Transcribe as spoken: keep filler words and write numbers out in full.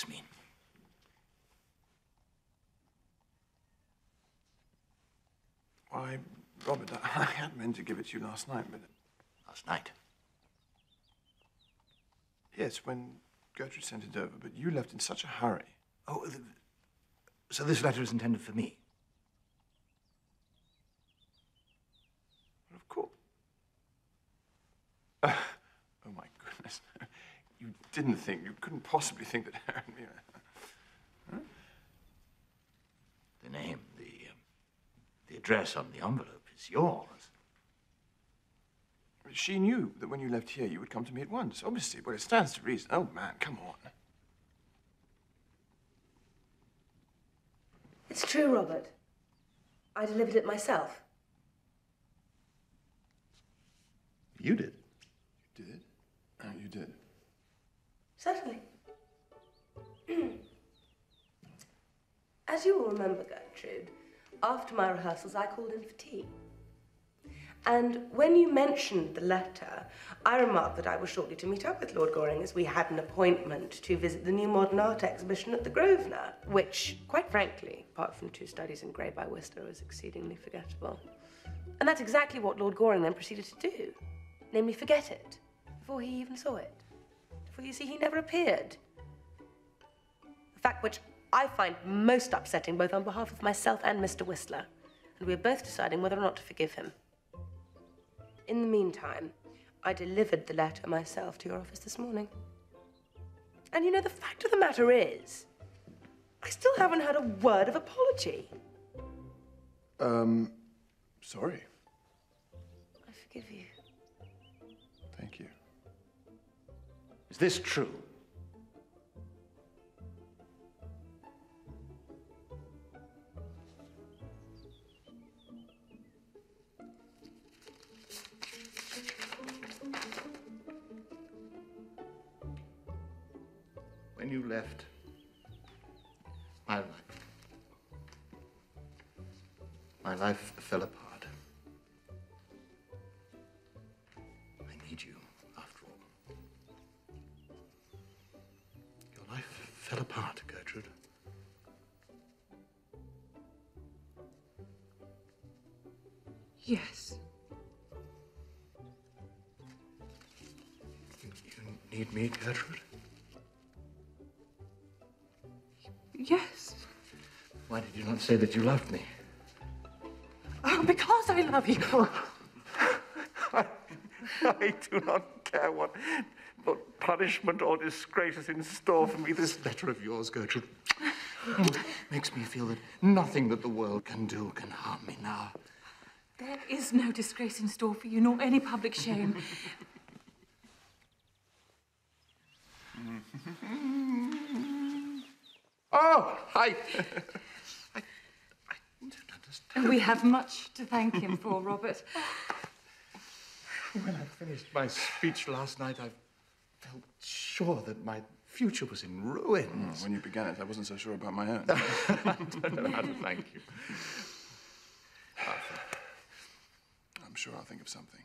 this mean? Why, Robert, I, I had meant to give it to you last night, but... Last night? Yes, when Gertrude sent it over, but you left in such a hurry. Oh, th so this letter is intended for me? Well, of course. Uh, oh, my goodness. You didn't think, you couldn't possibly think that Harry and me were... Huh? The name, the, um, the address on the envelope is yours. But she knew that when you left here, you would come to me at once. Obviously, but it stands to reason. Oh, man, come on. It's true, Robert. I delivered it myself. You did? You did? Oh, you did? Certainly. As you will remember, Gertrude, after my rehearsals, I called in for tea. And when you mentioned the letter, I remarked that I was shortly to meet up with Lord Goring as we had an appointment to visit the new modern art exhibition at the Grosvenor, which, quite frankly, apart from two studies in grey by Whistler, was exceedingly forgettable. And that's exactly what Lord Goring then proceeded to do, namely forget it, before he even saw it. For you see, he never appeared. A fact which I find most upsetting, both on behalf of myself and Mister Whistler. And we are both deciding whether or not to forgive him. In the meantime, I delivered the letter myself to your office this morning. And you know, the fact of the matter is, I still haven't had a word of apology. Um, sorry. I forgive you. Thank you. Is this true? When you left my life, my life fell apart. I need you, after all. Your life fell apart, Gertrude. Yes. You, you need me, Gertrude? Yes. Why did you not say that you loved me? Oh, because I love you. I, I do not care what, what punishment or disgrace is in store for me. This letter of yours, Gertrude, makes me feel that nothing that the world can do can harm me now. There is no disgrace in store for you, nor any public shame. Oh, I, I, I don't understand. We have much to thank him for, Robert. When I finished my speech last night, I felt sure that my future was in ruins. Mm, when you began it, I wasn't so sure about my own. I don't know how to thank you. Arthur, I'm sure I'll think of something.